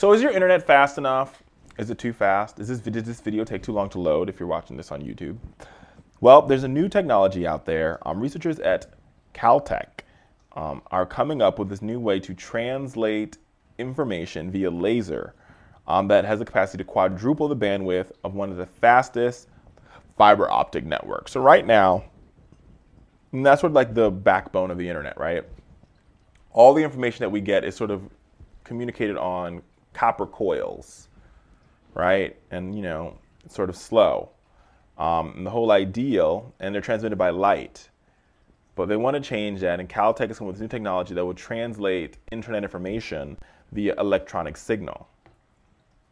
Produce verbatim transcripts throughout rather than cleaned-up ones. So is your internet fast enough? Is it too fast? Is this, did this video take too long to load if you're watching this on YouTube? Well, there's a new technology out there. Um, researchers at Caltech um, are coming up with this new way to translate information via laser um, that has the capacity to quadruple the bandwidth of one of the fastest fiber optic networks. So right now, and that's sort of like the backbone of the internet, right? All the information that we get is sort of communicated on copper coils, right? And, you know, it's sort of slow. Um, and the whole ideal, and they're transmitted by light. But they want to change that, and Caltech is coming with new technology that will translate internet information via electronic signal.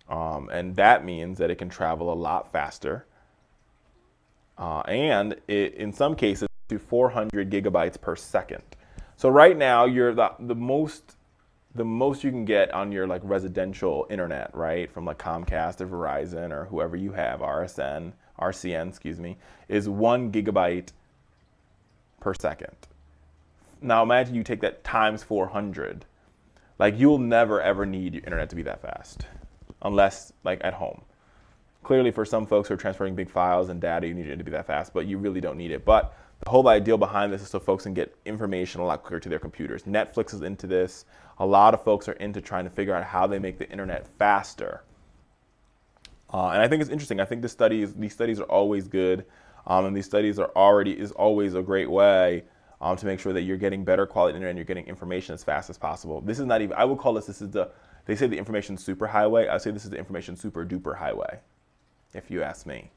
Um, and that means that it can travel a lot faster. Uh, and it, in some cases, to four hundred gigabytes per second. So right now, you're the, the most the most you can get on your like residential internet, right, from like Comcast or Verizon or whoever you have, R S N, R C N, excuse me, is one gigabyte per second. Now imagine you take that times four hundred. Like you'll never ever need your internet to be that fast, unless like at home. Clearly, for some folks who are transferring big files and data, you need it to be that fast, but you really don't need it. But the whole idea behind this is so folks can get information a lot quicker to their computers. Netflix is into this. A lot of folks are into trying to figure out how they make the internet faster. Uh, and I think it's interesting. I think this study is, these studies are always good, um, and these studies are already is always a great way um, to make sure that you're getting better quality internet and you're getting information as fast as possible. This is not even. I would call this. This is the. They say the information superhighway. I would say this is the information super duper highway, if you ask me.